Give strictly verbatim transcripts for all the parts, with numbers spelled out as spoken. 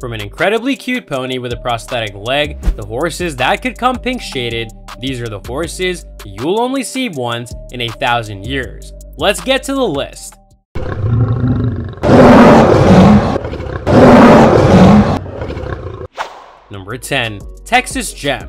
From an incredibly cute pony with a prosthetic leg, the horses that could come pink shaded, these are the horses you'll only see once in a thousand years. Let's get to the list. Number ten. Texas Gem.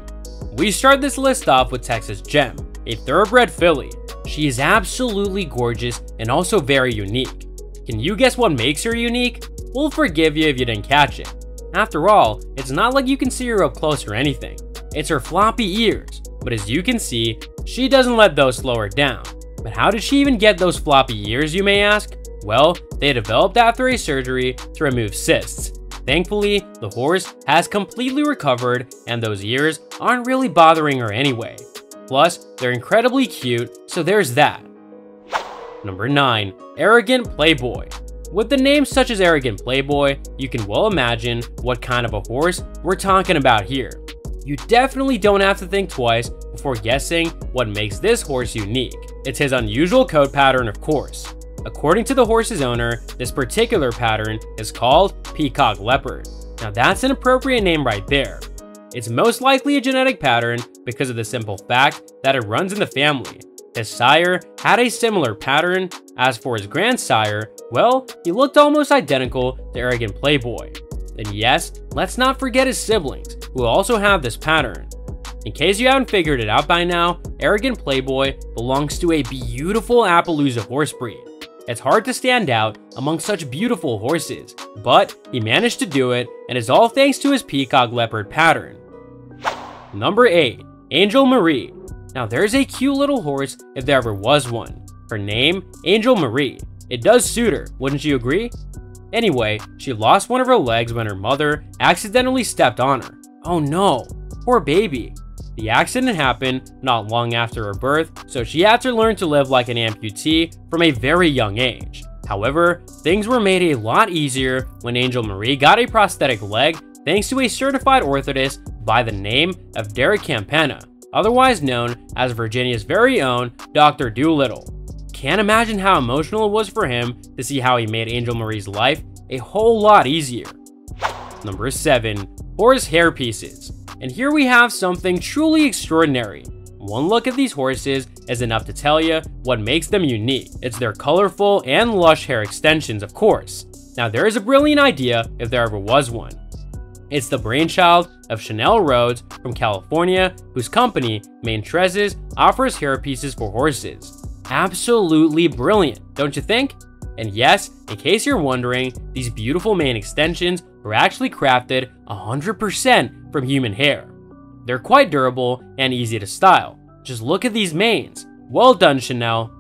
We start this list off with Texas Gem, a thoroughbred filly. She is absolutely gorgeous and also very unique. Can you guess what makes her unique? We'll forgive you if you didn't catch it. After all, it's not like you can see her up close or anything. It's her floppy ears, but as you can see, she doesn't let those slow her down. But how did she even get those floppy ears, you may ask? Well, they developed after a surgery to remove cysts. Thankfully, the horse has completely recovered and those ears aren't really bothering her anyway. Plus, they're incredibly cute, so there's that. Number nine. Arrogant Playboy. With the name such as Arrogant Playboy, you can well imagine what kind of a horse we're talking about here. You definitely don't have to think twice before guessing what makes this horse unique. It's his unusual coat pattern, of course. According to the horse's owner, this particular pattern is called peacock leopard. Now that's an appropriate name right there. It's most likely a genetic pattern because of the simple fact that it runs in the family. His sire had a similar pattern. As for his grandsire, well, he looked almost identical to Arrogant Playboy. And yes, let's not forget his siblings, who also have this pattern. In case you haven't figured it out by now, Arrogant Playboy belongs to a beautiful Appaloosa horse breed. It's hard to stand out among such beautiful horses, but he managed to do it, and it's all thanks to his peacock leopard pattern. Number eight. Angel Marie. Now there's a cute little horse if there ever was one. Her name, Angel Marie. It does suit her, wouldn't you agree? Anyway, she lost one of her legs when her mother accidentally stepped on her. Oh no, poor baby. The accident happened not long after her birth, so she had to learn to live like an amputee from a very young age. However, things were made a lot easier when Angel Marie got a prosthetic leg thanks to a certified orthotist by the name of Derek Campana, otherwise known as Virginia's very own Doctor Doolittle. Can't imagine how emotional it was for him to see how he made Angel Marie's life a whole lot easier. Number seven. Horse hair pieces. And here we have something truly extraordinary. One look at these horses is enough to tell you what makes them unique. It's their colorful and lush hair extensions, of course. Now there is a brilliant idea if there ever was one. It's the brainchild of Chanel Rhodes from California, whose company, Mane Tresses, offers hairpieces for horses. Absolutely brilliant, don't you think? And yes, in case you're wondering, these beautiful mane extensions were actually crafted one hundred percent from human hair. They're quite durable and easy to style. Just look at these manes. Well done, Chanel.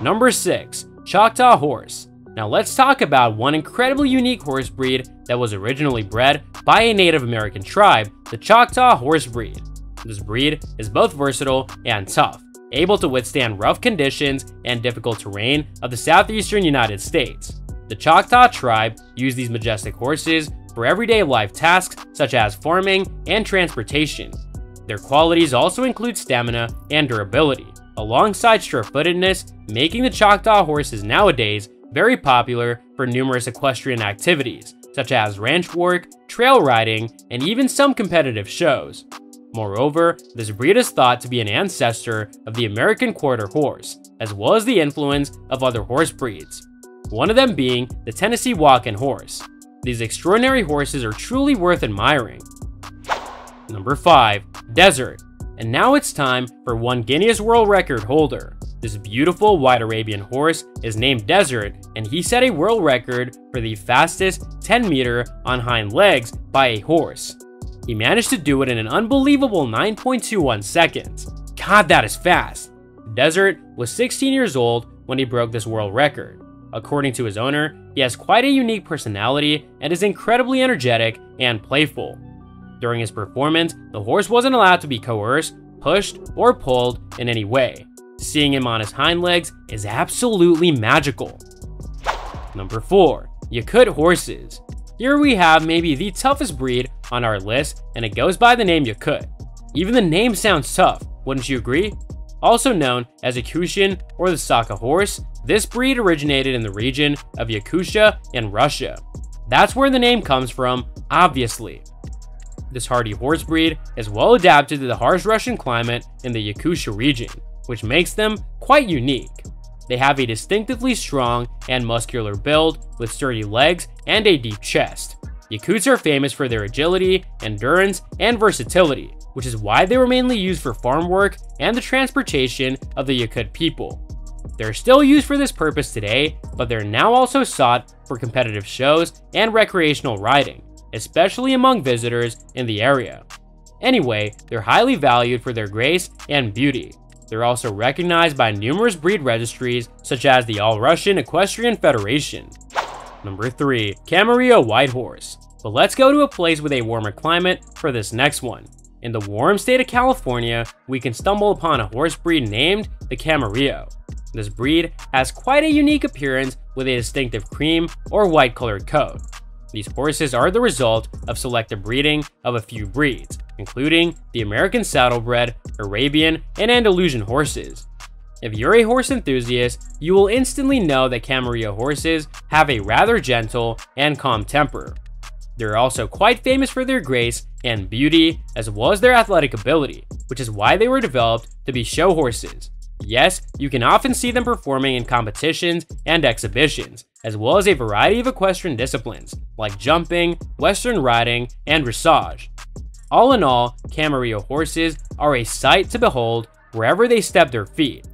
Number six. Choctaw Horse. Now let's talk about one incredibly unique horse breed that was originally bred by a Native American tribe, the Choctaw horse breed. This breed is both versatile and tough, able to withstand rough conditions and difficult terrain of the southeastern United States. The Choctaw tribe used these majestic horses for everyday life tasks such as farming and transportation. Their qualities also include stamina and durability, alongside sure-footedness, making the Choctaw horses nowadays very popular for numerous equestrian activities, such as ranch work, trail riding, and even some competitive shows. Moreover, this breed is thought to be an ancestor of the American quarter horse, as well as the influence of other horse breeds, one of them being the Tennessee walking horse. These extraordinary horses are truly worth admiring. Number five. Desert. And now it's time for one Guinness World Record holder. This beautiful white Arabian horse is named Desert, and he set a world record for the fastest ten meter on hind legs by a horse. He managed to do it in an unbelievable nine point two one seconds. God, that is fast. Desert was sixteen years old when he broke this world record. According to his owner, he has quite a unique personality and is incredibly energetic and playful. During his performance, the horse wasn't allowed to be coerced, pushed, or pulled in any way. Seeing him on his hind legs is absolutely magical. Number four. Yakut Horses. Here we have maybe the toughest breed on our list, and it goes by the name Yakut. Even the name sounds tough, wouldn't you agree? Also known as Yakutia or the Sakha horse, this breed originated in the region of Yakutia in Russia. That's where the name comes from, obviously. This hardy horse breed is well adapted to the harsh Russian climate in the Yakutia region, which makes them quite unique. They have a distinctively strong and muscular build with sturdy legs and a deep chest. Yakuts are famous for their agility, endurance, and versatility, which is why they were mainly used for farm work and the transportation of the Yakut people. They're still used for this purpose today, but they're now also sought for competitive shows and recreational riding, especially among visitors in the area. Anyway, they're highly valued for their grace and beauty. They're also recognized by numerous breed registries, such as the All-Russian Equestrian Federation. Number three. Camarillo White Horse. But let's go to a place with a warmer climate for this next one. In the warm state of California, we can stumble upon a horse breed named the Camarillo. This breed has quite a unique appearance with a distinctive cream or white colored coat. These horses are the result of selective breeding of a few breeds, including the American saddlebred, Arabian, and Andalusian horses. If you're a horse enthusiast, you will instantly know that Camarillo horses have a rather gentle and calm temper. They're also quite famous for their grace and beauty, as well as their athletic ability, which is why they were developed to be show horses. Yes, you can often see them performing in competitions and exhibitions, as well as a variety of equestrian disciplines, like jumping, western riding, and dressage. All in all, Camarillo horses are a sight to behold wherever they step their feet.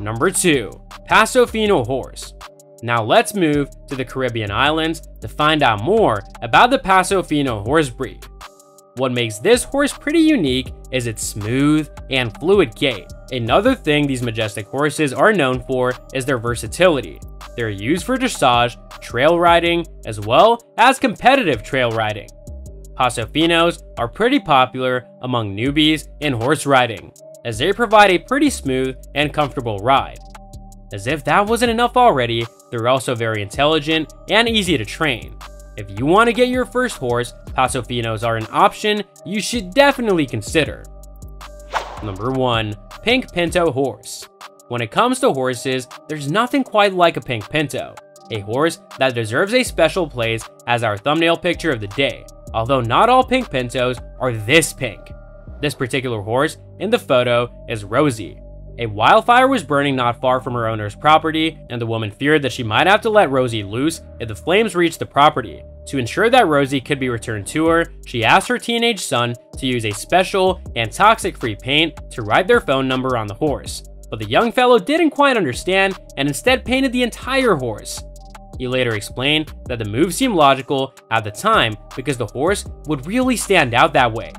Number two. Paso Fino Horse. Now let's move to the Caribbean islands to find out more about the Paso Fino horse breed. What makes this horse pretty unique is its smooth and fluid gait. Another thing these majestic horses are known for is their versatility. They're used for dressage, trail riding, as well as competitive trail riding. Paso Finos are pretty popular among newbies in horse riding, as they provide a pretty smooth and comfortable ride. As if that wasn't enough already, they're also very intelligent and easy to train. If you want to get your first horse, Paso Finos are an option you should definitely consider. Number one. Pink Pinto Horse. When it comes to horses, there's nothing quite like a Pink Pinto, a horse that deserves a special place as our thumbnail picture of the day, although not all Pink Pintos are this pink. This particular horse in the photo is Rosie. A wildfire was burning not far from her owner's property, and the woman feared that she might have to let Rosie loose if the flames reached the property. To ensure that Rosie could be returned to her, she asked her teenage son to use a special and toxic-free paint to write their phone number on the horse. But the young fellow didn't quite understand and instead painted the entire horse. He later explained that the move seemed logical at the time because the horse would really stand out that way.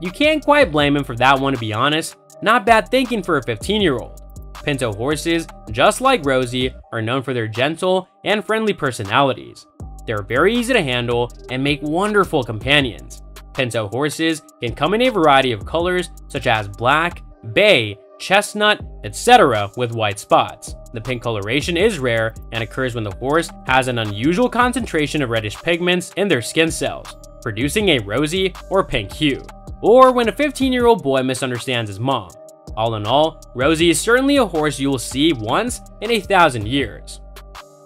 You can't quite blame him for that one, to be honest. Not bad thinking for a fifteen-year-old. Pinto horses, just like Rosie, are known for their gentle and friendly personalities. They're very easy to handle and make wonderful companions. Pinto horses can come in a variety of colors such as black, bay, chestnut, et cetera with white spots. The pink coloration is rare and occurs when the horse has an unusual concentration of reddish pigments in their skin cells, producing a rosy or pink hue, or when a fifteen-year-old boy misunderstands his mom. All in all, Rosie is certainly a horse you will see once in a thousand years.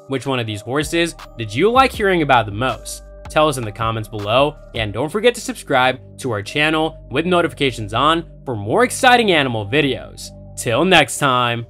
Which one of these horses did you like hearing about the most? Tell us in the comments below, and don't forget to subscribe to our channel with notifications on for more exciting animal videos. Till next time!